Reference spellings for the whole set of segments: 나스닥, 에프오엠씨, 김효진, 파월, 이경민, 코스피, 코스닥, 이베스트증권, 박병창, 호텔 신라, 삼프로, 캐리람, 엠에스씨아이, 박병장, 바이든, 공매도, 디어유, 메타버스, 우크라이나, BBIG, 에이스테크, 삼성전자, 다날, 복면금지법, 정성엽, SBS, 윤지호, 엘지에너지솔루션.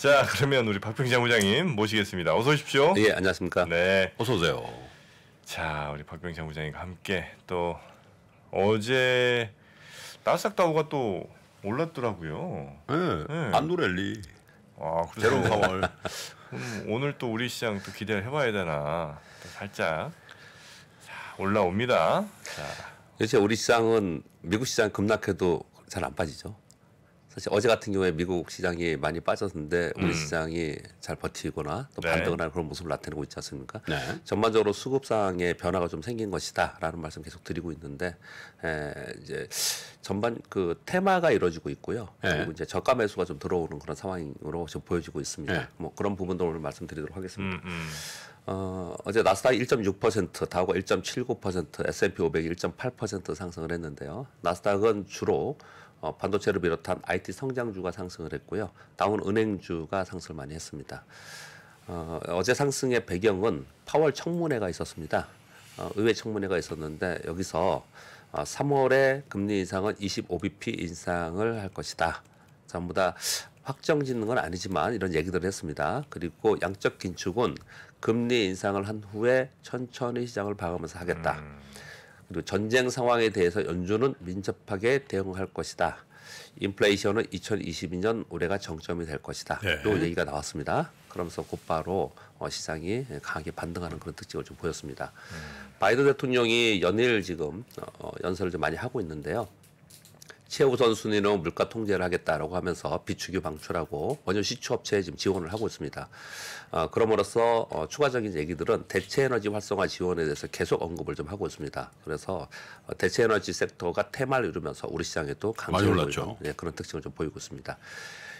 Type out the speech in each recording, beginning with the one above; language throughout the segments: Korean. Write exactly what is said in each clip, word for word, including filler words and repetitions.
자, 그러면 우리 박병장 부장님 모시겠습니다. 어서 오십시오. 예, 안녕하십니까. 네, 어서 오세요. 자, 우리 박병장 부장님과 함께 또 어제 나스닥 다우가 또 올랐더라고요. 예, 네. 안노랠리. 아, 그래서 파월. 오늘 또 우리 시장 또 기대를 해봐야 되나. 또 살짝 자, 올라옵니다. 자, 요새 우리 시장은 미국 시장 급락해도 잘 안 빠지죠. 사실 어제 같은 경우에 미국 시장이 많이 빠졌는데 우리 음. 시장이 잘 버티거나 또 네. 반등을 하는 그런 모습을 나타내고 있지 않습니까? 네. 전반적으로 수급상의 변화가 좀 생긴 것이다라는 말씀 계속 드리고 있는데 에, 이제 전반 그 테마가 이루어지고 있고요. 네. 그리고 이제 저가 매수가 좀 들어오는 그런 상황으로 좀 보여지고 있습니다. 네. 뭐 그런 부분도 오늘 말씀드리도록 하겠습니다. 음, 음. 어, 어제 나스닥 일 점 육 퍼센트, 다우가 일 점 칠구 퍼센트, 에스 앤 피 오백이 일 점 팔 퍼센트 상승을 했는데요. 나스닥은 주로 어, 반도체를 비롯한 아이 티 성장주가 상승을 했고요. 다운 은행주가 상승을 많이 했습니다. 어, 어제 상승의 배경은 파월 청문회가 있었습니다. 어, 의회 청문회가 있었는데 여기서 어, 삼월에 금리 인상은 이십오 비피 인상을 할 것이다. 전부 다 확정 짓는 건 아니지만 이런 얘기들을 했습니다. 그리고 양적 긴축은 금리 인상을 한 후에 천천히 시장을 봐가면서 하겠다. 음. 그리고 전쟁 상황에 대해서 연준은 민첩하게 대응할 것이다. 인플레이션은 이천이십이 년 올해가 정점이 될 것이다. 네. 또 얘기가 나왔습니다. 그러면서 곧바로 시장이 강하게 반등하는 그런 특징을 좀 보였습니다. 음. 바이든 대통령이 연일 지금 연설을 좀 많이 하고 있는데요. 최우선순위는 물가 통제를 하겠다라고 하면서 비축유 방출하고 원유 시추업체에 지금 지원을 하고 있습니다. 어, 그럼으로써 어, 추가적인 얘기들은 대체에너지 활성화 지원에 대해서 계속 언급을 좀 하고 있습니다. 그래서 어, 대체에너지 섹터가 테마를 이루면서 우리 시장에도 강세를 예, 그런 특징을 좀 보이고 있습니다.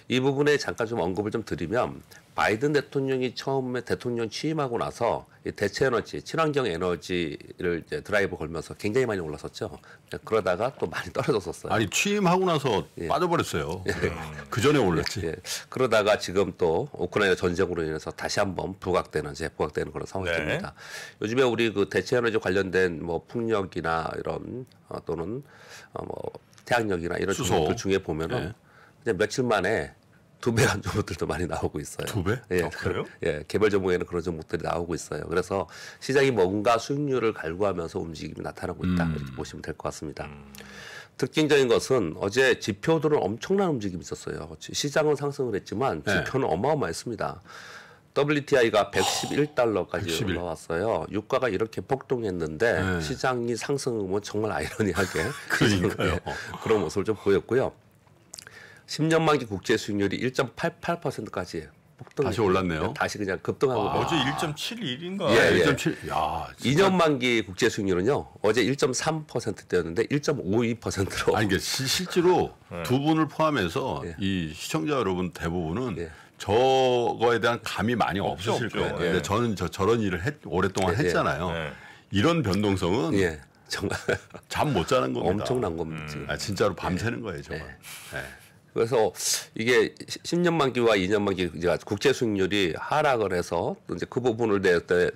이 부분에 잠깐 좀 언급을 좀 드리면 바이든 대통령이 처음에 대통령 취임하고 나서 대체에너지, 친환경 에너지를 이제 드라이브 걸면서 굉장히 많이 올랐었죠. 그러다가 또 많이 떨어졌었어요. 아니 취임하고 나서 예. 빠져버렸어요. 예. 그 전에 올랐지. 예. 그러다가 지금 또 우크라이나 전쟁으로 인해서 다시 한번 부각되는, 재부각되는 그런 상황입니다. 네. 요즘에 우리 그 대체에너지 관련된 뭐 풍력이나 이런 어, 또는 어, 뭐 태양력이나 이런 종목들 중에 보면은 네. 이제 며칠 만에 두 배 한 종목들도 많이 나오고 있어요. 두 배? 예, 아, 그래요? 예, 개별 종목에는 그런 종목들이 나오고 있어요. 그래서 시장이 뭔가 수익률을 갈구하면서 움직임이 나타나고 있다. 음. 이렇게 보시면 될 것 같습니다. 음. 특징적인 것은 어제 지표들은 엄청난 움직임이 있었어요. 시장은 상승을 했지만 지표는 네. 어마어마했습니다. 더블유 티 아이가 백십일 달러까지 백십일. 올라왔어요. 유가가 이렇게 폭동했는데 네. 시장이 상승은 정말 아이러니하게 그러니까요. 예, 그런 모습을 좀 보였고요. 십 년 만기 국제 수익률이 일 점 팔팔 퍼센트까지 폭등. 다시 올랐네요. 다시 그냥 급등하고. 와, 어제 일 점 칠일인가? 예, 일 점 칠. 야, 진짜. 이 년 만기 국제 수익률은요. 어제 일 점 삼 퍼센트대였는데 일 점 오이 퍼센트로. 아니, 그러니까 시, 실제로 네. 두 분을 포함해서 예. 이 시청자 여러분 대부분은 예. 저거에 대한 감이 많이 없으실 없죠, 거예요. 근데 예. 저는 저, 저런 일을 했, 오랫동안 예, 했잖아요. 예. 이런 변동성은. 예. 정말. 잠 못 자는 겁니다. 엄청난 겁니다. 음. 아, 진짜로 밤새는 예. 거예요, 정말. 예. 예. 그래서 이게 십 년 만기와 이 년 만기 국제 수익률이 하락을 해서 이제 그 부분을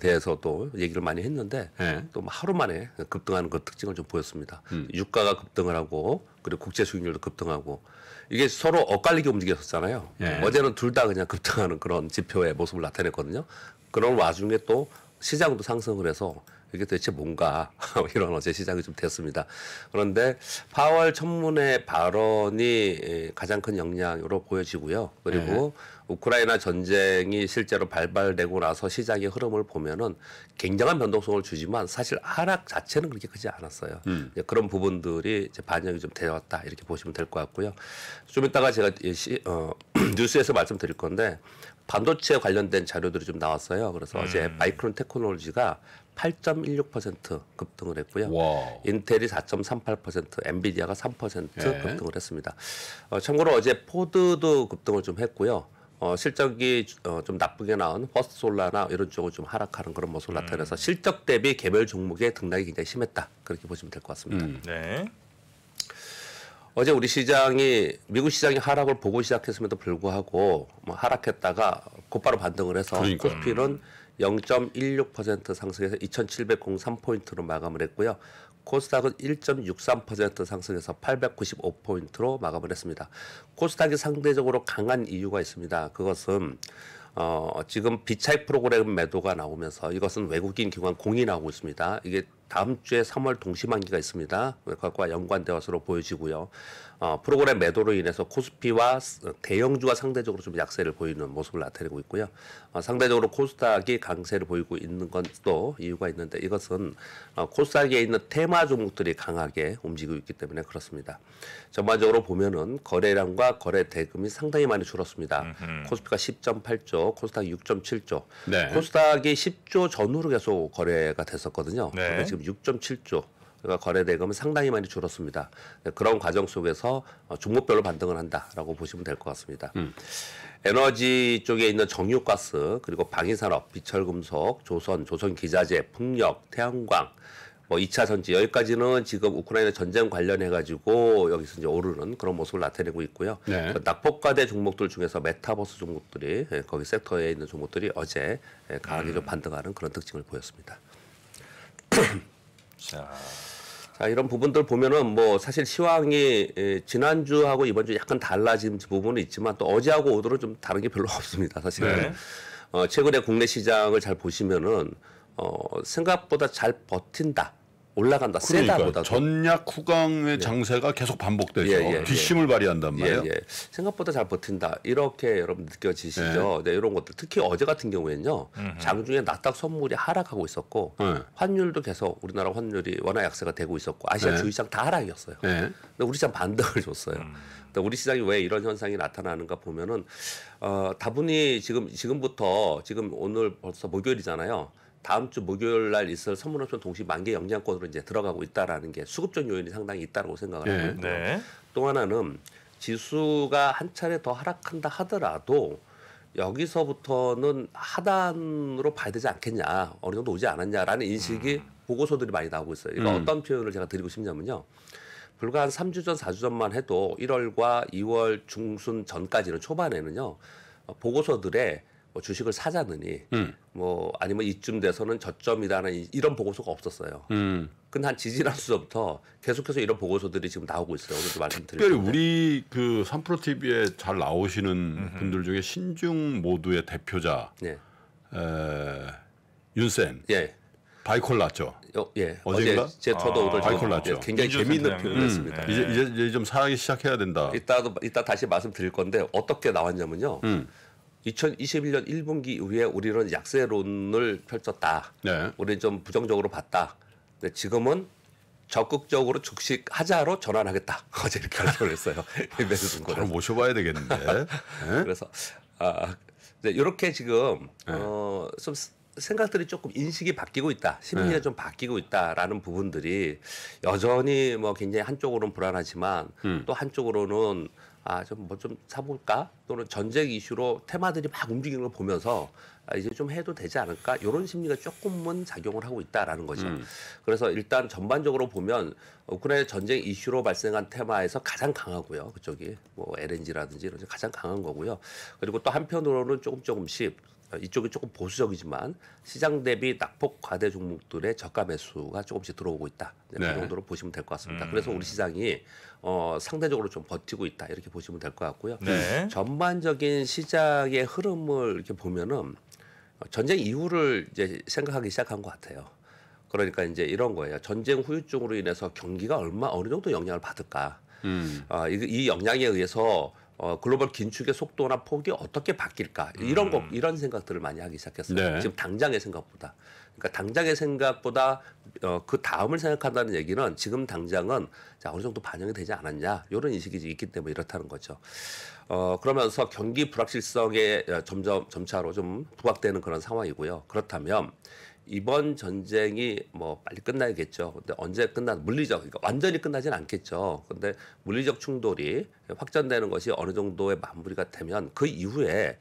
대해서도 얘기를 많이 했는데 네. 또 하루 만에 급등하는 그 특징을 좀 보였습니다. 음. 유가가 급등을 하고 그리고 국제 수익률도 급등하고 이게 서로 엇갈리게 움직였었잖아요. 네. 어제는 둘 다 그냥 급등하는 그런 지표의 모습을 나타냈거든요. 그런 와중에 또 시장도 상승을 해서 이게 도대체 뭔가 이런 어제 시장이 좀 됐습니다. 그런데 파월 청문회 발언이 가장 큰 영향으로 보여지고요. 그리고 네. 우크라이나 전쟁이 실제로 발발되고 나서 시장의 흐름을 보면은 굉장한 변동성을 주지만 사실 하락 자체는 그렇게 크지 않았어요. 음. 그런 부분들이 이제 반영이 좀 되었다 이렇게 보시면 될 것 같고요. 좀 이따가 제가 시, 어, 뉴스에서 말씀드릴 건데 반도체 관련된 자료들이 좀 나왔어요. 그래서 음. 어제 마이크론 테크놀로지가 팔 점 일육 퍼센트 급등을 했고요. 와우. 인텔이 사 점 삼팔 퍼센트, 엔비디아가 삼 퍼센트 예. 급등을 했습니다. 어, 참고로 어제 포드도 급등을 좀 했고요. 어, 실적이 어, 좀 나쁘게 나온 퍼스트솔라나 이런 쪽은 좀 하락하는 그런 모습을 음. 나타내서 실적 대비 개별 종목의 등락이 굉장히 심했다. 그렇게 보시면 될 것 같습니다. 음. 네. 어제 우리 시장이 미국 시장이 하락을 보고 시작했음에도 불구하고 뭐 하락했다가 곧바로 반등을 해서 그러니까. 코스피는 영 점 일육 퍼센트 상승해서 이천칠백삼 포인트로 마감을 했고요. 코스닥은 일 점 육삼 퍼센트 상승해서 팔백구십오 포인트로 마감을 했습니다. 코스닥이 상대적으로 강한 이유가 있습니다. 그것은 어, 지금 비차익 프로그램 매도가 나오면서 이것은 외국인 기관 공이 나오고 있습니다. 이게 다음 주에 삼월 동시만기가 있습니다. 그것과 연관된 것으로 보여지고요. 어, 프로그램 매도로 인해서 코스피와 대형주가 상대적으로 좀 약세를 보이는 모습을 나타내고 있고요. 어, 상대적으로 코스닥이 강세를 보이고 있는 건 또 이유가 있는데 이것은 어, 코스닥에 있는 테마 종목들이 강하게 움직이고 있기 때문에 그렇습니다. 전반적으로 보면은 거래량과 거래 대금이 상당히 많이 줄었습니다. 음흠. 코스피가 십 점 팔 조, 코스닥 육 점 칠 조. 네. 코스닥이 십 조 전후로 계속 거래가 됐었거든요. 네. 육 점 칠 조. 그러니까 거래 대금은 상당히 많이 줄었습니다. 그런 과정 속에서 종목별로 반등을 한다라고 보시면 될 것 같습니다. 음. 에너지 쪽에 있는 정유가스, 그리고 방위산업, 비철금속, 조선, 조선기자재, 풍력, 태양광, 뭐 이 차 전지, 여기까지는 지금 우크라이나 전쟁 관련해가지고 여기서 이제 오르는 그런 모습을 나타내고 있고요. 네. 낙폭과대 종목들 중에서 메타버스 종목들이, 거기 섹터에 있는 종목들이 어제 강하게 음. 반등하는 그런 특징을 보였습니다. 자. 자, 이런 부분들 보면은 뭐 사실 시황이 지난주하고 이번주 약간 달라진 부분은 있지만 또 어제하고 오늘은 좀 다른 게 별로 없습니다. 사실은. 네. 어, 최근에 국내 시장을 잘 보시면은 어, 생각보다 잘 버틴다. 올라간다. 그러니까 세다보다 전약 후강의 장세가 예. 계속 반복되죠. 예, 예, 뒷심을 예. 발휘한단 말이에요. 예, 예. 생각보다 잘 버틴다. 이렇게 여러분 느껴지시죠. 예. 네, 이런 것들. 특히 어제 같은 경우에는요. 음흠. 장중에 나스닥 선물이 하락하고 있었고 예. 환율도 계속 우리나라 환율이 원화 약세가 되고 있었고 아시아 예. 주유시장 다 하락이었어요. 예. 근데 우리 시장 반등을 줬어요. 음. 우리 시장이 왜 이런 현상이 나타나는가 보면은 어, 다분히 지금 지금부터 지금 오늘 벌써 목요일이잖아요. 다음 주 목요일 날 있을 선물옵션 동시 만기 영장권으로 이제 들어가고 있다라는 게 수급적 요인이 상당히 있다라고 생각을 네, 하고요. 네. 또 하나는 지수가 한 차례 더 하락한다 하더라도 여기서부터는 하단으로 봐야 되지 않겠냐, 어느 정도 오지 않았냐라는 인식이 음. 보고서들이 많이 나오고 있어요. 이거 음. 어떤 표현을 제가 드리고 싶냐면요. 불과 한 삼 주 전, 사 주 전만 해도 일월과 이월 중순 전까지는 초반에는요. 보고서들의 뭐 주식을 사자느니 음. 뭐 아니면 이쯤 돼서는 저점이라는 이런 보고서가 없었어요. 음. 근데 한 지지난주부터 계속해서 이런 보고서들이 지금 나오고 있어요. 오늘도 말씀드리면 특별히 우리 그 삼프로 티비에 잘 나오시는 음흠. 분들 중에 신중 모두의 대표자 예. 에, 윤센 예. 바이콜 났죠. 어, 예. 어제인가? 어제 제 저도 오늘 아, 예, 굉장히 재미있는 표현을 했습니다. 음, 이제, 이제 이제 좀 사기 시작해야 된다. 이따도 이따 다시 말씀드릴 건데 어떻게 나왔냐면요. 음. 이천이십일 년 일 분기 이후에 우리는 약세론을 펼쳤다. 네. 우리는 좀 부정적으로 봤다. 근데 지금은 적극적으로 주식 하자로 전환하겠다. 어제 이렇게 발표를 했어요. 바로 모셔봐야 되겠는데. 네? 그래서 아, 이제 이렇게 지금 네. 어, 좀 생각들이 조금 인식이 바뀌고 있다. 심리가 네. 좀 바뀌고 있다라는 부분들이 여전히 뭐 굉장히 한쪽으로는 불안하지만 음. 또 한쪽으로는 아, 좀 뭐 좀 사볼까? 또는 전쟁 이슈로 테마들이 막 움직이는 걸 보면서 아, 이제 좀 해도 되지 않을까? 이런 심리가 조금은 작용을 하고 있다라는 거죠. 음. 그래서 일단 전반적으로 보면 우크라이나 전쟁 이슈로 발생한 테마에서 가장 강하고요. 그쪽이 뭐 엘엔지라든지 이런 게 가장 강한 거고요. 그리고 또 한편으로는 조금 조금씩 이쪽이 조금 보수적이지만 시장 대비 낙폭 과대 종목들의 저가 매수가 조금씩 들어오고 있다. 네. 그 정도로 보시면 될 것 같습니다. 음. 그래서 우리 시장이 어, 상대적으로 좀 버티고 있다. 이렇게 보시면 될 것 같고요. 네. 전반적인 시장의 흐름을 이렇게 보면은 전쟁 이후를 이제 생각하기 시작한 것 같아요. 그러니까 이제 이런 거예요. 전쟁 후유증으로 인해서 경기가 얼마 어느 정도 영향을 받을까? 음. 어, 이, 이 영향에 의해서 어, 글로벌 긴축의 속도나 폭이 어떻게 바뀔까? 이런 거, 이런 생각들을 많이 하기 시작했어요. 네. 지금 당장의 생각보다. 그러니까 당장의 생각보다 어, 그 다음을 생각한다는 얘기는 지금 당장은 자, 어느 정도 반영이 되지 않았냐. 이런 인식이 있기 때문에 이렇다는 거죠. 어, 그러면서 경기 불확실성에 점점, 점차로 좀 부각되는 그런 상황이고요. 그렇다면 이번 전쟁이 뭐 빨리 끝나야겠죠. 근데 언제 끝나? 물리적, 그러니까 완전히 끝나진 않겠죠. 근데 물리적 충돌이 확전되는 것이 어느 정도의 마무리가 되면 그 이후에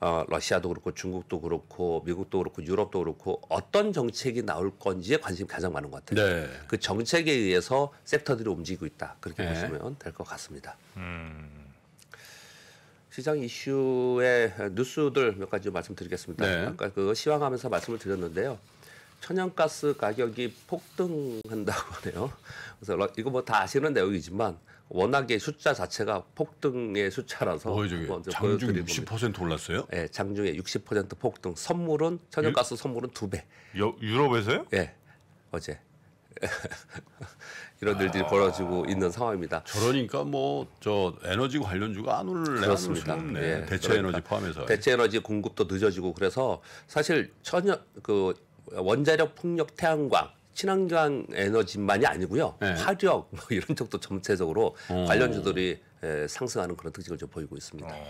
어, 러시아도 그렇고 중국도 그렇고 미국도 그렇고 유럽도 그렇고 어떤 정책이 나올 건지에 관심이 가장 많은 것 같아요. 네. 그 정책에 의해서 섹터들이 움직이고 있다. 그렇게 네. 보시면 될 것 같습니다. 음. 시장 이슈의 뉴스들 몇 가지 말씀드리겠습니다. 네. 아까 그 시황하면서 말씀을 드렸는데요. 천연가스 가격이 폭등한다고 하네요. 그래서 이거 뭐 다 아시는 내용이지만 워낙에 숫자 자체가 폭등의 숫자라서 어, 장중 육십 퍼센트 올랐어요? 네, 장중에 육십 퍼센트 폭등. 선물은 천연가스 유... 선물은 두 배. 여, 유럽에서요? 예, 네, 어제. 이런 일들이 아, 벌어지고 있는 상황입니다. 저러니까 뭐 저 에너지 관련주가 안 올래야 수는 예, 대체 그러니까 에너지 포함해서 대체 에너지 공급도 늦어지고 그래서 사실 천연 그 원자력 풍력 태양광 친환경 에너지만이 아니고요. 네. 화력 뭐 이런 쪽도 전체적으로 오. 관련주들이 에, 상승하는 그런 특징을 좀 보이고 있습니다. 오.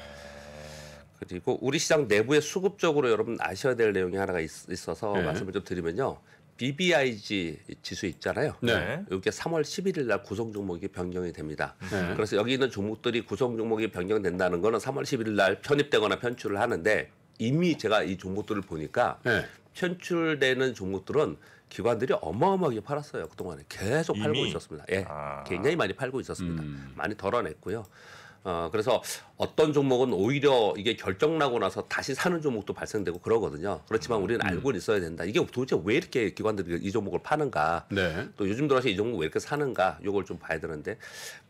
그리고 우리 시장 내부에 수급적으로 여러분 아셔야 될 내용이 하나가 있, 있어서 네. 말씀을 좀 드리면요. 비비아이지 지수 있잖아요. 네. 이게 삼월 십일일 날 구성 종목이 변경이 됩니다. 네. 그래서 여기 있는 종목들이 구성 종목이 변경된다는 거는 삼월 십일일 날 편입되거나 편출을 하는데 이미 제가 이 종목들을 보니까 네. 편출되는 종목들은 기관들이 어마어마하게 팔았어요. 그동안에 계속 이미? 팔고 있었습니다. 예, 아. 굉장히 많이 팔고 있었습니다. 음. 많이 덜어냈고요. 어, 그래서 어떤 종목은 오히려 이게 결정나고 나서 다시 사는 종목도 발생되고 그러거든요. 그렇지만 우리는 음. 알고 있어야 된다. 이게 도대체 왜 이렇게 기관들이 이 종목을 파는가. 네. 또 요즘 들어서 이 종목 왜 이렇게 사는가. 이걸 좀 봐야 되는데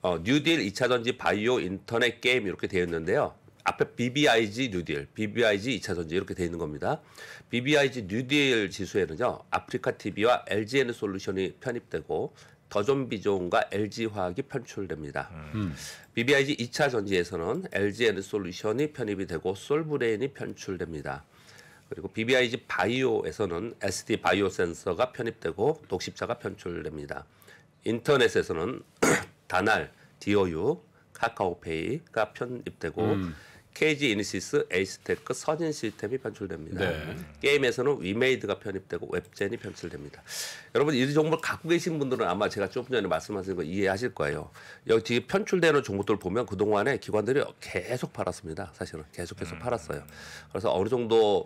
어, 뉴딜, 이차전지, 바이오, 인터넷, 게임 이렇게 되어 있는데요. 앞에 비비아이지 뉴딜, 비비아이지 이차전지 이렇게 되어 있는 겁니다. 비비아이지 뉴딜 지수에는요. 아프리카티비와 엘지에너지솔루션이 편입되고 더존비존과 엘지화학이 편출됩니다. 음. 비비아이지 이차전지에서는 엘지에너지솔루션이 편입이 되고 솔브레인이 편출됩니다. 그리고 비비아이지 바이오에서는 에스디바이오센서가 편입되고 독십자가 편출됩니다. 인터넷에서는 다날, 디어유, 카카오페이가 편입되고 음. 케이지이니시스, 에이스테크, 선인 시스템이 편출됩니다. 네. 게임에서는 위메이드가 편입되고 웹젠이 편출됩니다. 여러분 이 종목을 갖고 계신 분들은 아마 제가 조금 전에 말씀하신 거 이해하실 거예요. 여기 편출되는 종목들 보면 그동안에 기관들이 계속 팔았습니다. 사실은 계속해서 음. 팔았어요. 그래서 어느 정도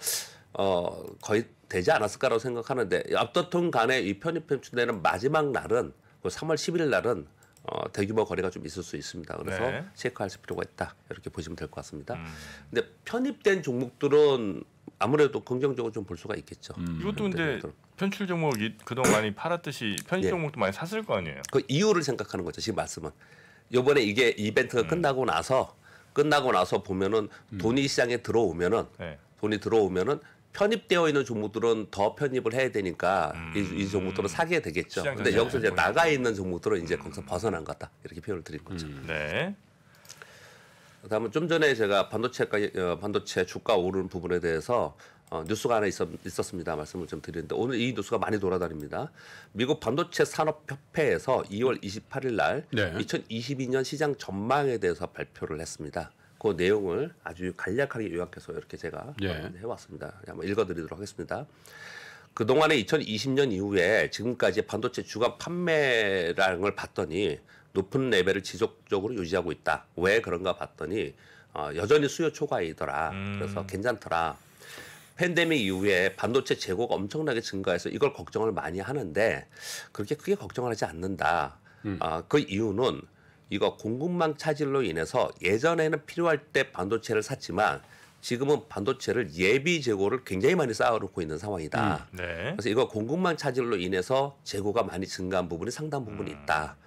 어, 거의 되지 않았을까라고 생각하는데 앞다툼 간에 이 편입 편출되는 마지막 날은 그 삼월 십일일 날은 어, 대규모 거래가 좀 있을 수 있습니다. 그래서 네. 체크하실 필요가 있다. 이렇게 보시면 될 것 같습니다. 음. 근데 편입된 종목들은 아무래도 긍정적으로 좀 볼 수가 있겠죠. 음. 이것도 근데 종목들은. 편출 종목이 그동안 많이 팔았듯이 편입 예. 종목도 많이 샀을 거 아니에요? 그 이유를 생각하는 거죠. 지금 말씀은. 요번에 이게 이벤트가 음. 끝나고 나서 끝나고 나서 보면은 음. 돈이 시장에 들어오면은 네. 돈이 들어오면은 편입되어 있는 종목들은 더 편입을 해야 되니까 음. 이, 이 종목들은 사게 되겠죠. 근데 여기서 이제 나가 있는 종목들은 이제 음. 거기서 벗어난 것 같다. 이렇게 표현을 드린 거죠. 음. 네. 그다음은 좀 전에 제가 반도체 반도체 주가 오르는 부분에 대해서 어, 뉴스가 하나 있었, 있었습니다. 말씀을 좀 드리는데 오늘 이 뉴스가 많이 돌아다닙니다. 미국 반도체 산업협회에서 이월 이십팔일 날 네. 이천이십이년 시장 전망에 대해서 발표를 했습니다. 그 내용을 아주 간략하게 요약해서 이렇게 제가 예. 해왔습니다. 한번 읽어드리도록 하겠습니다. 그동안의 이천이십년 이후에 지금까지 반도체 주간 판매량을 봤더니 높은 레벨을 지속적으로 유지하고 있다. 왜 그런가 봤더니 어, 여전히 수요 초과이더라. 음. 그래서 괜찮더라. 팬데믹 이후에 반도체 재고가 엄청나게 증가해서 이걸 걱정을 많이 하는데 그렇게 크게 걱정을 하지 않는다. 음. 어, 그 이유는 이거 공급망 차질로 인해서 예전에는 필요할 때 반도체를 샀지만 지금은 반도체를 예비 재고를 굉장히 많이 쌓아놓고 있는 상황이다. 음, 네. 그래서 이거 공급망 차질로 인해서 재고가 많이 증가한 부분이 상당 부분이 있다. 음.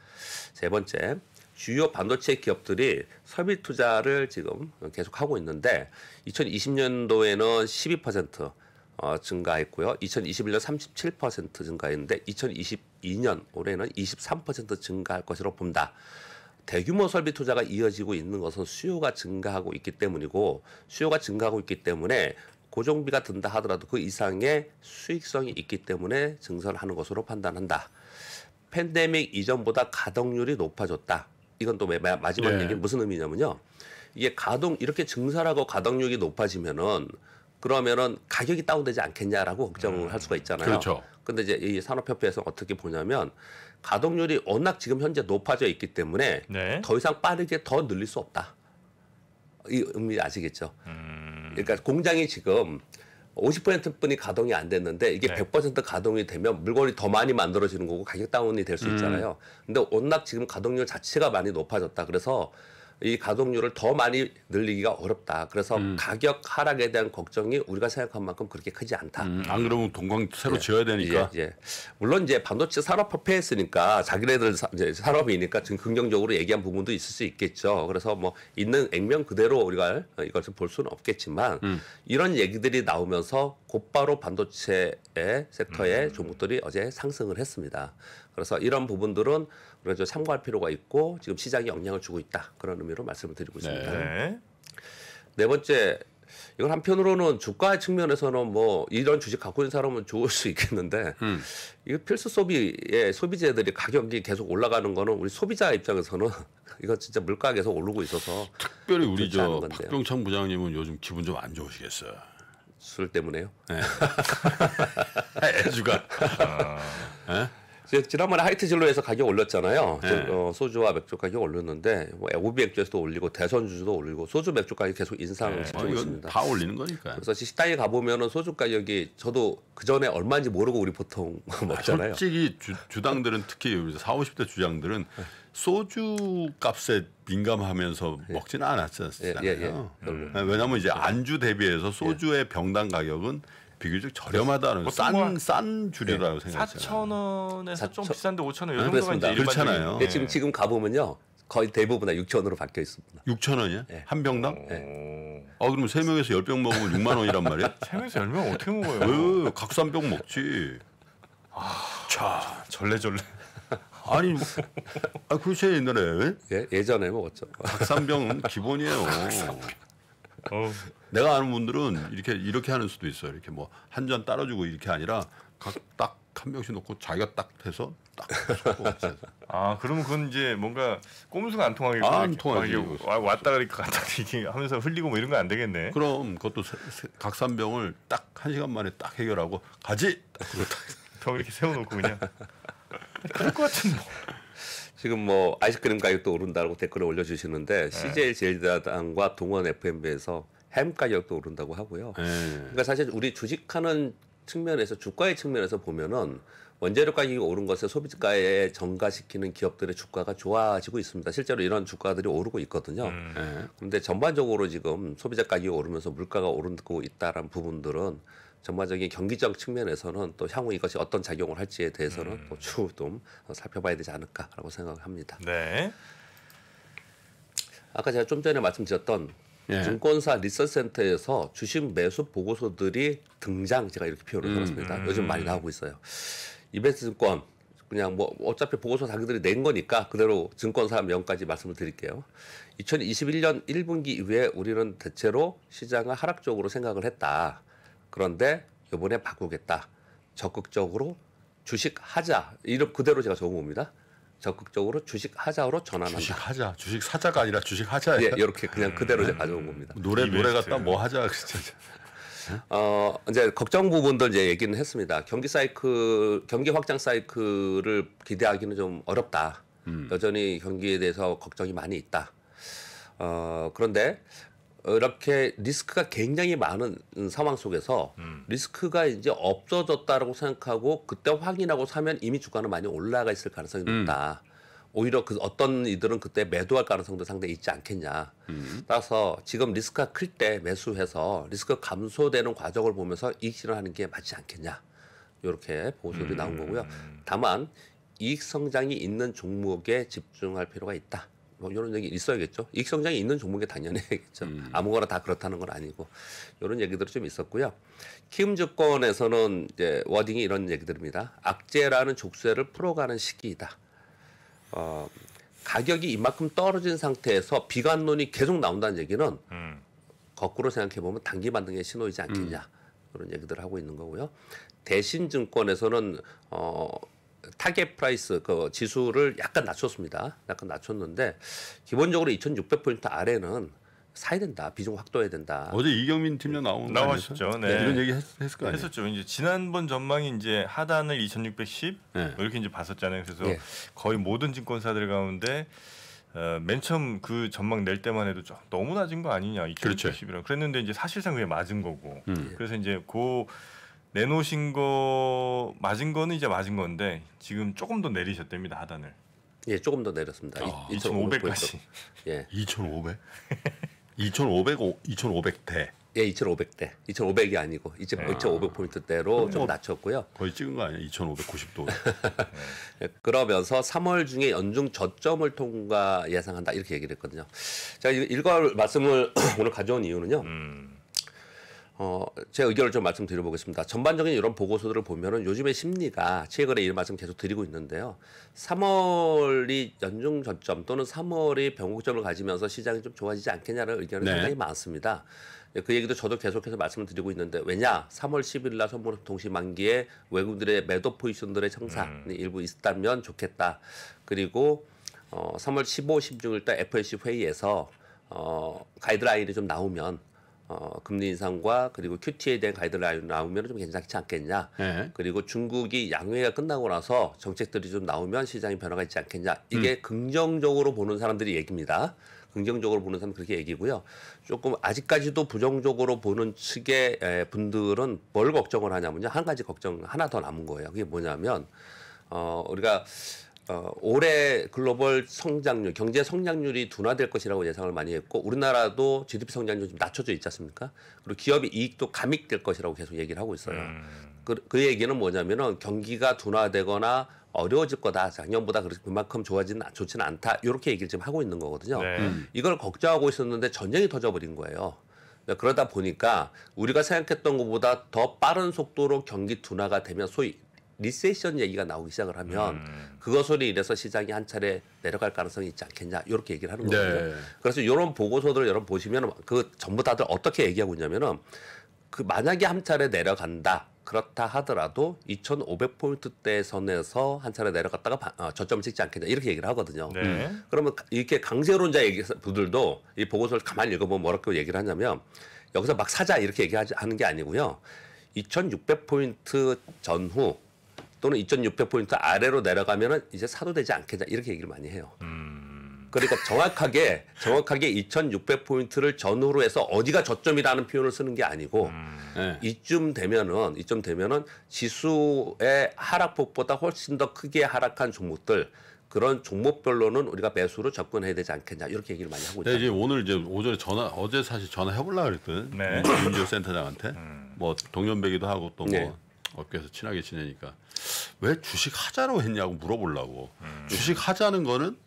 세 번째, 주요 반도체 기업들이 설비 투자를 지금 계속하고 있는데 이천이십년도에는 십이 퍼센트 어, 증가했고요. 이천이십일년 삼십칠 퍼센트 증가했는데 이천이십이년 올해는 이십삼 퍼센트 증가할 것으로 본다. 대규모 설비 투자가 이어지고 있는 것은 수요가 증가하고 있기 때문이고 수요가 증가하고 있기 때문에 고정비가 든다 하더라도 그 이상의 수익성이 있기 때문에 증설하는 것으로 판단한다. 팬데믹 이전보다 가동률이 높아졌다. 이건 또 마지막 네. 얘기는 무슨 의미냐면요. 이게 가동 이렇게 증설하고 가동률이 높아지면은 그러면은 가격이 다운되지 않겠냐라고 걱정을 음, 할 수가 있잖아요. 그렇죠. 근데 이제 이 산업협회에서 어떻게 보냐면 가동률이 워낙 지금 현재 높아져 있기 때문에 네. 더 이상 빠르게 더 늘릴 수 없다. 이 의미 아시겠죠? 음. 그러니까 공장이 지금 오십 퍼센트뿐이 가동이 안 됐는데 이게 네. 백 퍼센트 가동이 되면 물건이 더 많이 만들어지는 거고 가격 다운이 될 수 있잖아요. 음. 근데 워낙 지금 가동률 자체가 많이 높아졌다. 그래서 이 가동률을 더 많이 늘리기가 어렵다. 그래서 음. 가격 하락에 대한 걱정이 우리가 생각한 만큼 그렇게 크지 않다. 음, 안 그러면 동강 새로 예. 지어야 되니까. 예, 예. 물론 이제 반도체 산업화폐 했으니까 자기네들 사, 이제 산업이니까 지금 긍정적으로 얘기한 부분도 있을 수 있겠죠. 그래서 뭐 있는 액면 그대로 우리가 이것을 볼 수는 없겠지만 음. 이런 얘기들이 나오면서 곧바로 반도체 섹터의 음. 종목들이 어제 상승을 했습니다. 그래서 이런 부분들은 우리가 좀 참고할 필요가 있고 지금 시장에 영향을 주고 있다. 그런 의미로 말씀을 드리고 있습니다. 네, 네 번째, 이건 한편으로는 주가 측면에서는 뭐 이런 주식 갖고 있는 사람은 좋을 수 있겠는데 음. 이 필수 소비의 소비재들이 가격이 계속 올라가는 거는 우리 소비자 입장에서는 이거 진짜 물가가 계속 오르고 있어서 특별히 우리 저 박병창 부장님은 요즘 기분 좀 안 좋으시겠어요. 술 때문에요? 네. 애주가. 아. 네? 지난번에 하이트진로에서 가격 올렸잖아요. 네. 소주와 맥주 가격 올렸는데 뭐 오비 맥주에서도 올리고 대선 주주도 올리고 소주 맥주 가격 계속 인상을 시키고 네. 있습니다. 다 올리는 거니까. 그래서 식당에 가보면 소주 가격이 저도 그전에 얼마인지 모르고 우리 보통 아, 먹잖아요. 솔직히 주, 주당들은 특히 사오십 대 주장들은 소주 값에 민감하면서 예. 먹지는 않았잖아요. 예, 예, 예. 음. 왜냐하면 이제 안주 대비해서 소주의 병당 가격은 비교적 저렴하다는 싼 싼 주류라고 네. 생각해요. 사천 원에서 좀 비싼데 오천 원 요 정도가 이제 그렇잖아요. 네. 지금 지금 가보면요 거의 대부분 다 육천 원으로 바뀌어 있습니다. 육천 원이야? 네. 한 병당? 네. 아 그럼 세 명에서 열 병 먹으면 육만 원이란 말이야? 세 명에서 열 명 어떻게 먹어요? 각수 한 병 먹지. 아, 자 절레절레. 아니, 아 그렇지 옛날에 예 예전에 먹었죠. 각수 한 병은 기본이에요. 어. 내가 아는 분들은 이렇게 이렇게 하는 수도 있어요. 이렇게 뭐 한 잔 따라주고 이렇게 아니라 각 딱 한 병씩 놓고 자기가 딱 해서 딱. 아 그러면 그건 이제 뭔가 꼼수가 안 통하게 아, 안 통하게 왔다 갔다 하면서 흘리고 뭐 이런 거 안 되겠네. 그럼 그것도 각산병을 딱 한 시간 만에 딱 해결하고 가지. 병 이렇게 세워놓고 그냥. 그럴 것 같은 뭐. 지금 뭐 아이스크림 가격도 오른다고 댓글을 올려주시는데 네. 씨제이제일대당과 동원에프엠비에서 햄 가격도 오른다고 하고요. 네. 그러니까 사실 우리 주식하는 측면에서 주가의 측면에서 보면은 원재료 가격이 오른 것에 소비가에 전가시키는 기업들의 주가가 좋아지고 있습니다. 실제로 이런 주가들이 오르고 있거든요. 음. 네. 그런데 전반적으로 지금 소비자 가격이 오르면서 물가가 오르고 있다는 부분들은 전반적인 경기적 측면에서는 또 향후 이것이 어떤 작용을 할지에 대해서는 음. 또 추후 좀 살펴봐야 되지 않을까라고 생각합니다. 네. 아까 제가 좀 전에 말씀드렸던 네. 증권사 리서치센터에서 주식 매수 보고서들이 등장, 제가 이렇게 표현을 해봤습니다. 음. 요즘 많이 나오고 있어요. 이베스트증권 그냥 뭐 어차피 보고서 자기들이 낸 거니까 그대로 증권사 명까지 말씀을 드릴게요. 이천이십일 년 일 분기 이후에 우리는 대체로 시장을 하락적으로 생각을 했다. 그런데 이번에 바꾸겠다. 적극적으로 주식하자. 이름 그대로 제가 적은 겁니다. 적극적으로 주식하자로 전환한다. 주식하자. 주식사자가 아니라 주식하자. 예, 이렇게 그냥 그대로 제가 가져온 겁니다. 노래 노래 갖다 뭐 하자. 어 이제 걱정 부분들 이제 얘기는 했습니다. 경기 사이클, 경기 확장 사이클을 기대하기는 좀 어렵다. 음. 여전히 경기에 대해서 걱정이 많이 있다. 어 그런데. 이렇게 리스크가 굉장히 많은 상황 속에서 음. 리스크가 이제 없어졌다라고 생각하고 그때 확인하고 사면 이미 주가는 많이 올라가 있을 가능성이 높다. 음. 오히려 그 어떤 이들은 그때 매도할 가능성도 상당히 있지 않겠냐. 음. 따라서 지금 리스크가 클 때 매수해서 리스크 감소되는 과정을 보면서 이익실현 하는 게 맞지 않겠냐. 이렇게 보고서들이 음. 나온 거고요. 다만 이익 성장이 있는 종목에 집중할 필요가 있다. 뭐 이런 얘기 있어야겠죠. 이익 성장이 있는 종목에 당연히 해야겠죠. 음. 아무거나 다 그렇다는 건 아니고 이런 얘기들이 좀 있었고요. 키움증권에서는 이제 워딩이 이런 얘기들입니다. 악재라는 족쇄를 풀어가는 시기이다. 어, 가격이 이만큼 떨어진 상태에서 비관론이 계속 나온다는 얘기는 음. 거꾸로 생각해 보면 단기 반등의 신호이지 않겠냐 음. 이런 얘기들을 하고 있는 거고요. 대신증권에서는 어. 타겟 프라이스 그 지수를 약간 낮췄습니다. 약간 낮췄는데 기본적으로 이천육백 포인트 아래는 사야 된다. 비중 확대해야 된다. 어제 이경민 팀장 나온 나왔었죠. 네. 이런 얘기 했, 했을 거 아니에요. 했었죠. 이제 지난번 전망이 이제 하단을 이천육백십 네. 이렇게 이제 봤었잖아요. 그래서 네. 거의 모든 증권사들 가운데 어, 맨 처음 그 전망 낼 때만 해도 좀 너무 낮은 거 아니냐 이천육백십이랑 그랬는데 이제 사실상 그게 맞은 거고. 음. 그래서 이제 그 내놓으신 거 맞은 거는 이제 맞은 건데 지금 조금 더 내리셨답니다 하단을. 예, 조금 더 내렸습니다. 아, 이천오백까지. 예. 이천오백? 이천오백, 이천오백 대. 예, 이천오백 대. 이천오백이 아니고 이천오백 포인트대로 아, 좀 낮췄고요. 거의 찍은 거 아니에요? 이천오백구십 도. 네. 그러면서 삼월 중에 연중 저점을 통과 예상한다 이렇게 얘기를 했거든요. 제가 이걸 말씀을 오늘 가져온 이유는요. 음. 어, 제 의견을 좀 말씀드려보겠습니다. 전반적인 이런 보고서들을 보면은 요즘의 심리가 최근에 이런 말씀 계속 드리고 있는데요. 삼월이 연중 저점 또는 삼월이 변곡점을 가지면서 시장이 좀 좋아지지 않겠냐는 의견이 네. 상당히 많습니다. 그 얘기도 저도 계속해서 말씀을 드리고 있는데 왜냐? 삼월 십일 일 날 선물협 동시 만기에 외국인들의 매도 포지션들의 청산이 음. 일부 있다면 좋겠다. 그리고 어, 삼월 십오, 십육 일 달 에프 오 엠 씨 회의에서 어, 가이드라인이 좀 나오면 어, 금리 인상과 그리고 큐티에 대한 가이드라인 나오면 좀 괜찮지 않겠냐. 네. 그리고 중국이 양회가 끝나고 나서 정책들이 좀 나오면 시장이 변화가 있지 않겠냐. 이게 음. 긍정적으로 보는 사람들이 얘기입니다. 긍정적으로 보는 사람은 그렇게 얘기고요. 조금 아직까지도 부정적으로 보는 측의 분들은 뭘 걱정을 하냐면요. 한 가지 걱정 하나 더 남은 거예요. 그게 뭐냐면 어, 우리가 어, 올해 글로벌 성장률, 경제 성장률이 둔화될 것이라고 예상을 많이 했고 우리나라도 지디피 성장률이 좀 낮춰져 있지 않습니까? 그리고 기업의 이익도 감익될 것이라고 계속 얘기를 하고 있어요. 음. 그, 그 얘기는 뭐냐면은 경기가 둔화되거나 어려워질 거다. 작년보다 그만큼 좋아진 좋지는 않다. 이렇게 얘기를 지금 하고 있는 거거든요. 네. 음. 이걸 걱정하고 있었는데 전쟁이 터져버린 거예요. 그러다 보니까 우리가 생각했던 것보다 더 빠른 속도로 경기 둔화가 되면 소위 리세션 얘기가 나오기 시작을 하면 음. 그것으로 인해서 시장이 한 차례 내려갈 가능성이 있지 않겠냐 이렇게 얘기를 하는 거거든요. 네. 그래서 이런 보고서들을 여러분 보시면 그 전부 다들 어떻게 얘기하고 있냐면은 그 만약에 한 차례 내려간다. 그렇다 하더라도 이천오백 포인트대 선에서 한 차례 내려갔다가 바, 어, 저점을 찍지 않겠냐 이렇게 얘기를 하거든요. 네. 음. 그러면 이렇게 강세론자 얘기 분들도 이 보고서를 가만히 읽어보면 뭐라고 얘기를 하냐면 여기서 막 사자 이렇게 얘기하는 게 아니고요. 이천육백 포인트 전후 또는 이천육백 포인트 아래로 내려가면은 이제 사도 되지 않겠냐 이렇게 얘기를 많이 해요. 음. 그러니까 정확하게 정확하게 이천육백 포인트를 전후로 해서 어디가 저점이라는 표현을 쓰는 게 아니고 음, 네. 이쯤 되면은 이쯤 되면은 지수의 하락폭보다 훨씬 더 크게 하락한 종목들 그런 종목별로는 우리가 매수로 접근해야 되지 않겠냐 이렇게 얘기를 많이 하고 있다. 네, 이제 오늘 이제 오전에 전화 어제 사실 전화 해보려고 그랬거든. 네. 윤지호 센터장한테 음. 뭐 동년배기도 하고 또 뭐. 네. 업계에서 친하게 지내니까 왜 주식 하자로 했냐고 물어보려고. 음. 주식 하자는 거는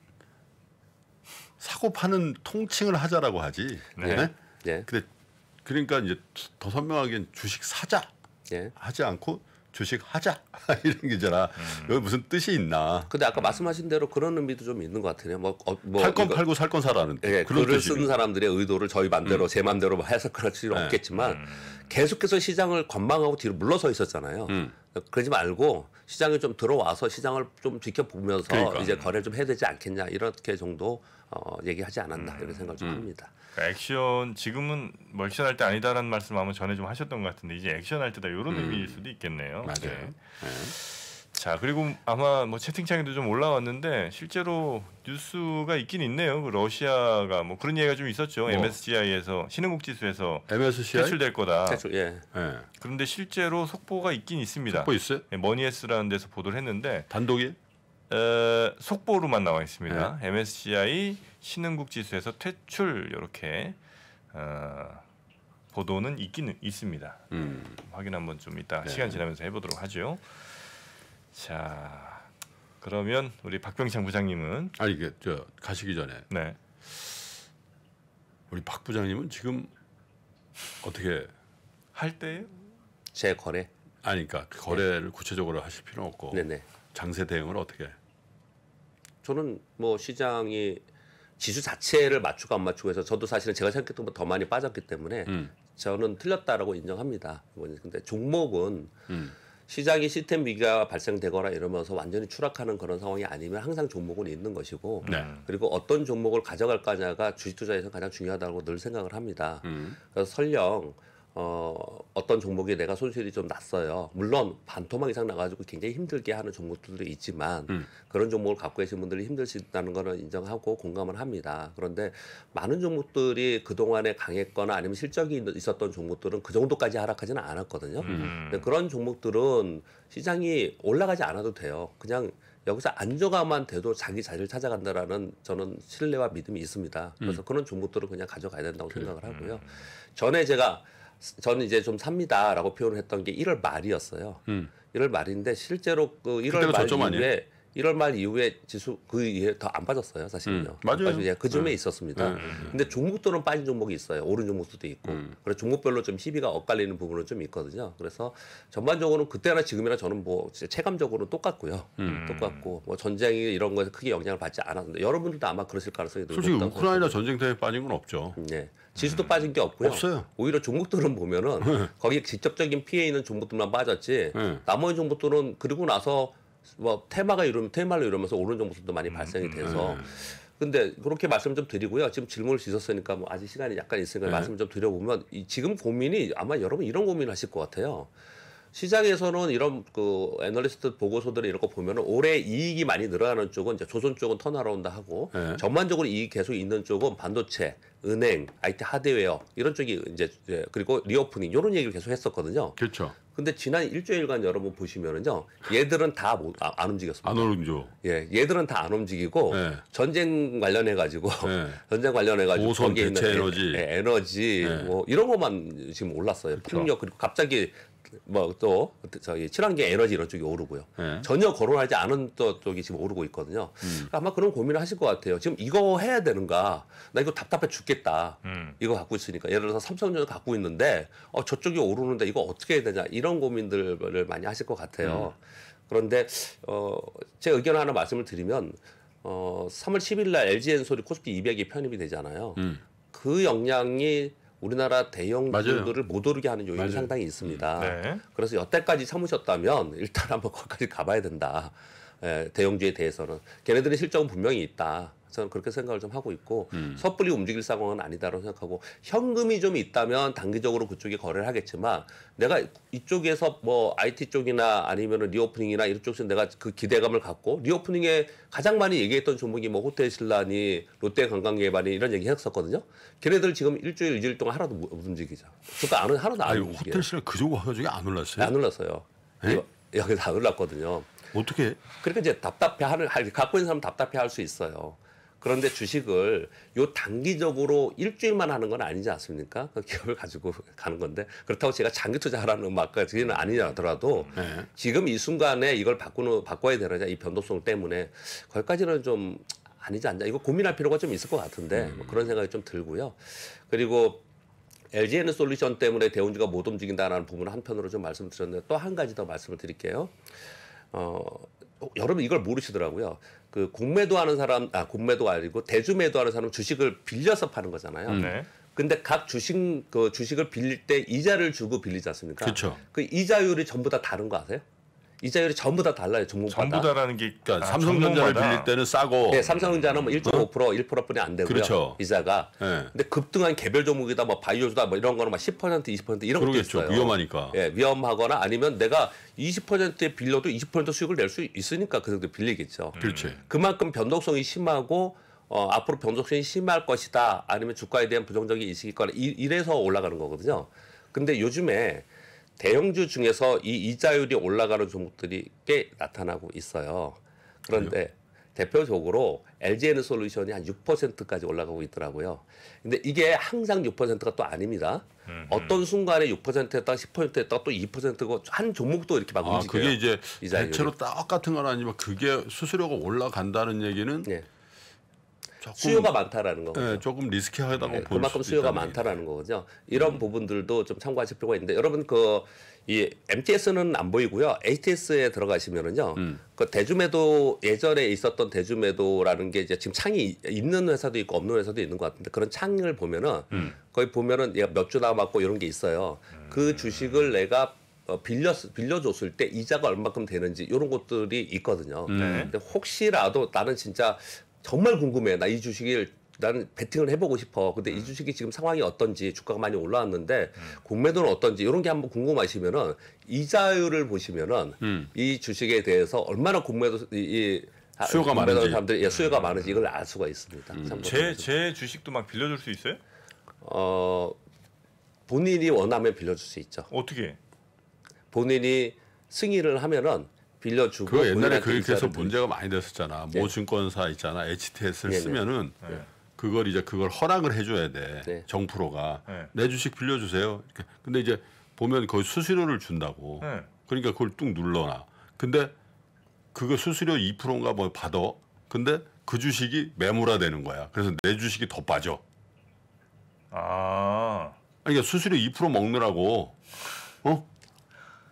사고 파는 통칭을 하자라고 하지. 네. 네? 네. 근데 그러니까 이제 더 선명하게 주식 사자 네. 하지 않고 주식 하자 이런 게잖아. 음. 여기 무슨 뜻이 있나. 근데 아까 말씀하신 대로 그런 의미도 좀 있는 것 같아요. 뭐, 어, 뭐 팔 건 팔고 살 건 사라는. 예, 그런 글을 뜻이. 쓰는 사람들의 의도를 저희 맘대로 음. 제 맘대로 해석할 수는 네. 없겠지만 음. 계속해서 시장을 관망하고 뒤로 물러서 있었잖아요. 음. 그러지 말고 시장에 좀 들어와서 시장을 좀 지켜보면서 그러니까. 이제 거래를 좀 해야 되지 않겠냐 이렇게 정도 어, 얘기하지 않았나 음. 이런 생각을 좀 음. 합니다. 그러니까 액션 지금은 뭐 액션할 때 아니다라는 말씀 아마 전에 좀 하셨던 것 같은데 이제 액션할 때다 이런 음. 의미일 수도 있겠네요. 맞아요. 네. 네. 자 그리고 아마 뭐 채팅창에도 좀 올라왔는데 실제로 뉴스가 있긴 있네요. 그 러시아가 뭐 그런 얘기가 좀 있었죠. 뭐. 엠에스씨아이에서 신흥국지수에서 엠에스씨아이? 퇴출될 거다. 퇴출, 예. 예. 그런데 실제로 속보가 있긴 있습니다. 속보 있어요? 예, 머니에스라는 데서 보도를 했는데 단독이? 에, 속보로만 나와 있습니다. 예. 엠에스씨아이 신흥국지수에서 퇴출 이렇게 어, 보도는 있긴 있습니다. 음. 확인 한번 좀 이따 예. 시간 지나면서 해보도록 하죠. 자 그러면 우리 박병장 부장님은 아니 이게 저 가시기 전에 네. 우리 박 부장님은 지금 어떻게 할 때예요? 제 거래 아니 그러니까 거래를 네. 구체적으로 하실 필요는 없고 네네. 장세 대응을 어떻게 해? 저는 뭐 시장이 지수 자체를 맞추고 안 맞추고 해서 저도 사실은 제가 생각했던 것보다 더 많이 빠졌기 때문에 음. 저는 틀렸다라고 인정합니다. 근데 종목은 음. 시장이 시스템 위기가 발생되거나 이러면서 완전히 추락하는 그런 상황이 아니면 항상 종목은 있는 것이고 네. 그리고 어떤 종목을 가져갈 거냐가 주식 투자에서 가장 중요하다고 늘 생각을 합니다. 음. 그래서 설령 어, 어떤 종목이 내가 손실이 좀 났어요. 물론 반토막 이상 나가지고 굉장히 힘들게 하는 종목들도 있지만 음. 그런 종목을 갖고 계신 분들이 힘드시다는 거는 인정하고 공감을 합니다. 그런데 많은 종목들이 그동안에 강했거나 아니면 실적이 있었던 종목들은 그 정도까지 하락하지는 않았거든요. 음. 그런 종목들은 시장이 올라가지 않아도 돼요. 그냥 여기서 안정화만 돼도 자기 자리를 찾아간다라는 저는 신뢰와 믿음이 있습니다. 그래서 음. 그런 종목들을 그냥 가져가야 된다고 그래. 생각을 하고요. 음. 전에 제가 저는 이제 좀 삽니다라고 표현을 했던 게 일월 말이었어요. 음. 일월 말인데 실제로 그 일월 말 이후에 일월 말 이후에 지수 그 이후에 더 안 빠졌어요, 사실은요. 음. 맞아요. 빠지고, 예, 그 쯤에 음. 있었습니다. 음. 음. 근데 종목들은 빠진 종목이 있어요. 오른 종목도 있고. 음. 그래서 종목별로 좀 희비가 엇갈리는 부분은 좀 있거든요. 그래서 전반적으로는 그때나 지금이나 저는 뭐 진짜 체감적으로는 똑같고요. 음. 똑같고 뭐 전쟁이 이런 거에서 크게 영향을 받지 않았는데 여러분들도 아마 그러실 가능성이 높다고 솔직히 우크라이나 전쟁 때문에 빠진 건 없죠. 네. 지수도 음. 빠진 게 없고요. 없어요. 오히려 종목들은 보면은 네. 거기에 직접적인 피해 있는 종목들만 빠졌지 네. 나머지 종목들은 그리고 나서 뭐 테마가 이러면 테마로 이러면서 오른 종목들도 많이 음, 발생이 돼서 음. 근데 그렇게 말씀 좀 드리고요. 지금 질문을 주셨으니까 뭐 아직 시간이 약간 있으니까 네. 말씀 좀 드려보면 이 지금 고민이 아마 여러분 이런 고민을 하실 것 같아요. 시장에서는 이런 그 애널리스트 보고서들을 이렇게 보면은 올해 이익이 많이 늘어나는 쪽은 이제 조선 쪽은 턴어라운드 하고 네. 전반적으로 이익 계속 있는 쪽은 반도체, 은행, 아이티 하드웨어 이런 쪽이 이제 그리고 리오프닝 이런 얘기를 계속 했었거든요. 그렇죠. 근데 지난 일주일간 여러분 보시면은요, 얘들은 다 못, 아, 안 움직였습니다. 안 움직여. 예, 얘들은 다 안 움직이고 네. 전쟁 관련해 가지고 네. 전쟁 관련해 가지고 오선 대체 에너지, 예, 에너지 네. 뭐 이런 것만 지금 올랐어요. 그렇죠. 풍력 그리고 갑자기 뭐 또 저기 친환경 에너지 이런 쪽이 오르고요. 네. 전혀 거론하지 않은 또 쪽이 지금 오르고 있거든요. 음. 그러니까 아마 그런 고민을 하실 것 같아요. 지금 이거 해야 되는가? 나 이거 답답해 죽겠다. 음. 이거 갖고 있으니까 예를 들어서 삼성전자 갖고 있는데 어, 저쪽이 오르는데 이거 어떻게 해야 되냐 이런 고민들을 많이 하실 것 같아요. 음. 그런데 어, 제 의견 하나 말씀을 드리면 어, 삼월 십일 날 엘지에너지솔루션 코스피 이백이 편입이 되잖아요. 음. 그 영향이 우리나라 대형 기업들을 못 오르게 하는 요인이 맞아요. 상당히 있습니다. 네. 그래서 여태까지 참으셨다면 일단 한번 거기까지 가봐야 된다. 예, 대형주에 대해서는. 걔네들의 실적은 분명히 있다. 저는 그렇게 생각을 좀 하고 있고 음. 섣불리 움직일 상황은 아니다라고 생각하고 현금이 좀 있다면 단기적으로 그쪽에 거래를 하겠지만 내가 이쪽에서 뭐 아이티 쪽이나 아니면 리오프닝이나 이런 쪽에서 내가 그 기대감을 갖고 리오프닝에 가장 많이 얘기했던 종목이 뭐 호텔 신라니 롯데관광개발이 이런 얘기 했었거든요. 걔네들 지금 일주일, 이주일 동안 하나도 못 움직이죠. 그러니까 하나도, 하나도 아니, 안 움직여요. 호텔 신라 그 종목 가지고 안 올랐어요? 안 올랐어요. 여기 다 올랐거든요. 어떻게? 그러니까 이제 답답해하는 갖고 있는 사람은 답답해할 수 있어요. 그런데 주식을 요 단기적으로 일주일만 하는 건 아니지 않습니까? 그 기업을 가지고 가는 건데 그렇다고 제가 장기 투자하라는 막까지는 아니더라도 네. 지금 이 순간에 이걸 바꾸는 바꿔야 되느냐 이 변동성 때문에 거기까지는 좀 아니지 않냐 이거 고민할 필요가 좀 있을 것 같은데 뭐 그런 생각이 좀 들고요. 그리고 엘지에너지솔루션 때문에 대형주가 못 움직인다라는 부분을 한편으로 좀 말씀드렸는데 또 한 가지 더 말씀을 드릴게요. 어. 여러분 이걸 모르시더라고요. 그 공매도 하는 사람, 아 공매도가 아니고 대주매도 하는 사람은 주식을 빌려서 파는 거잖아요. 네. 근데 각 주식 그 주식을 빌릴 때 이자를 주고 빌리지 않습니까? 그렇죠. 그 이자율이 전부 다 다른 거 아세요? 이자율이 전부 다 달라요. 종목마다. 전부 다라는 게 그러니까 아, 삼성전자를 빌릴 때는 싸고. 네, 삼성전자는 뭐 일 점 오 퍼센트, 일 퍼센트뿐이 안 되고요. 그렇죠. 이자가. 네. 근데 급등한 개별 종목이다, 뭐 바이오주다, 뭐 이런 거는 막 십 퍼센트, 이십 퍼센트 이런 것도 있어요. 위험하니까. 예, 네, 위험하거나 아니면 내가 이십 퍼센트에 빌려도 이십 퍼센트 수익을 낼 수 있으니까 그 정도 빌리겠죠. 그렇죠. 그만큼 변동성이 심하고. 어, 앞으로 변동성이 심할 것이다, 아니면 주가에 대한 부정적인 인식이 있거나 이, 이래서 올라가는 거거든요. 근데 요즘에. 대형주 중에서 이 이자율이 올라가는 종목들이 꽤 나타나고 있어요. 그런데 아니요. 대표적으로 엘지에너지솔루션이 한 육 퍼센트까지 올라가고 있더라고요. 근데 이게 항상 육 퍼센트가 또 아닙니다. 음흠. 어떤 순간에 육 퍼센트였다가 십 퍼센트였다가 또 이 퍼센트고 한 종목도 이렇게 막 아, 움직여요. 그게 이제 이자율이. 대체로 똑같은 건 아니지만 그게 수수료가 올라간다는 얘기는 네. 수요가 많다라는 거죠. 네, 조금 리스키하다고 네, 볼 그만큼 수요가 많다라는 얘기네. 거죠. 이런 음. 부분들도 좀 참고하실 필요가 있는데 여러분 그 이 엠티에스는 안 보이고요. 에이티에스에 들어가시면은요. 음. 그 대주매도 예전에 있었던 대주매도라는 게 이제 지금 창이 있는 회사도 있고 없는 회사도 있는 것 같은데 그런 창을 보면은 음. 거기 보면은 얘가 몇 주 남았고 이런 게 있어요. 음. 그 주식을 내가 어, 빌려, 빌려줬을 때 이자가 얼마큼 되는지 이런 것들이 있거든요. 음. 근데 혹시라도 나는 진짜 정말 궁금해. 나 이 주식을 나는 베팅을 해보고 싶어. 근데 음. 이 주식이 지금 상황이 어떤지 주가가 많이 올라왔는데 음. 공매도는 어떤지 이런 게 한번 궁금하시면은 이자율을 보시면은 음. 이 주식에 대해서 얼마나 공매도 이, 이 수요가 많은지 사람들 예, 수요가 많은지 이걸 알 수가 있습니다. 음. 제, 제 주식도 막 빌려줄 수 있어요? 어 본인이 원하면 빌려줄 수 있죠. 어떻게? 본인이 승인을 하면은. 빌려주고. 그 옛날에 그렇게 해서 문제가 많이 됐었잖아. 네. 모 증권사 있잖아. 에이치티에스를 네. 쓰면은 네. 그걸 이제 그걸 허락을 해줘야 돼. 네. 정프로가 네. 내 주식 빌려주세요. 이렇게. 근데 이제 보면 거의 수수료를 준다고. 네. 그러니까 그걸 뚝 눌러놔. 근데 그거 수수료 이 퍼센트인가 뭐 받아. 근데 그 주식이 매물화되는 거야. 그래서 내 주식이 더 빠져. 아. 그러니까 수수료 이 퍼센트 먹느라고. 어?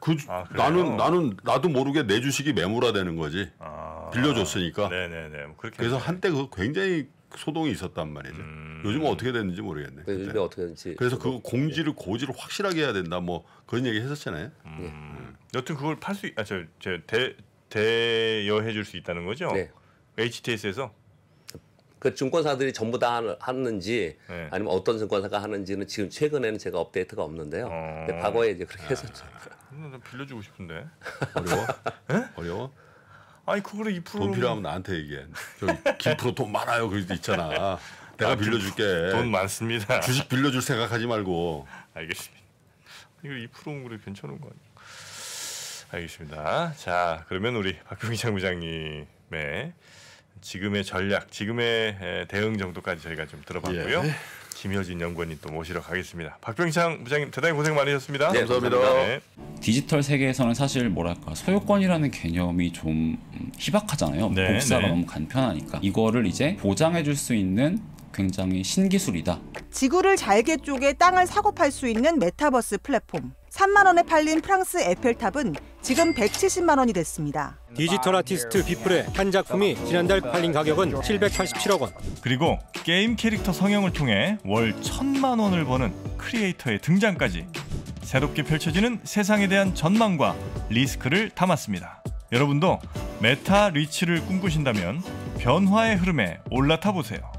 그 아, 나는 나는 나도 모르게 내 주식이 매물화되는 거지. 아. 빌려줬으니까. 네네네. 뭐 그렇게. 그래서 한때 그 굉장히 소동이 있었단 말이죠. 음... 요즘은 어떻게 됐는지 모르겠네. 네, 요즘에 어떻게 됐는지. 그래서 그 공지를 네. 고지를 확실하게 해야 된다. 뭐 그런 얘기 했었잖아요. 음... 음. 여튼 그걸 팔 수, 아, 저, 저 대, 대여해 줄 수 있다는 거죠. 네. 에이치티에스에서 그 증권사들이 전부 다 하는지 네. 아니면 어떤 증권사가 하는지는 지금 최근에는 제가 업데이트가 없는데요. 어... 근데 과거에 이제 그렇게 아... 했었죠. 빌려주고 싶은데 어려워? 네? 어려워? 아니 그걸 이 퍼센트 돈 필요하면 나한테 얘기해. 저기 김 프로 돈 많아요. 그래도 있잖아. 내가 아, 빌려줄게. 돈 많습니다. 주식 빌려줄 생각하지 말고. 알겠습니다. 이거 이 퍼센트면 그래 괜찮은 거 아니에요? 알겠습니다. 자 그러면 우리 박병장 부장님의 지금의 전략, 지금의 대응 정도까지 저희가 좀 들어봤고요. 예. 김효진 연구원님 또 모시러 가겠습니다. 박병장 부장님 대단히 고생 많으셨습니다. 네, 감사합니다. 감사합니다. 네. 디지털 세계에서는 사실 뭐랄까 소유권이라는 개념이 좀 희박하잖아요. 네, 복사가 네. 너무 간편하니까 이거를 이제 보장해줄 수 있는 굉장히 신기술이다. 지구를 잘게 쪼개 땅을 사고 팔 수 있는 메타버스 플랫폼. 삼만 원에 팔린 프랑스 에펠탑은 지금 백칠십만 원이 됐습니다. 디지털 아티스트 비플의 한 작품이 지난달 팔린 가격은 칠백팔십칠억 원. 그리고 게임 캐릭터 성형을 통해 월 천만 원을 버는 크리에이터의 등장까지 새롭게 펼쳐지는 세상에 대한 전망과 리스크를 담았습니다. 여러분도 메타 리치를 꿈꾸신다면 변화의 흐름에 올라타보세요.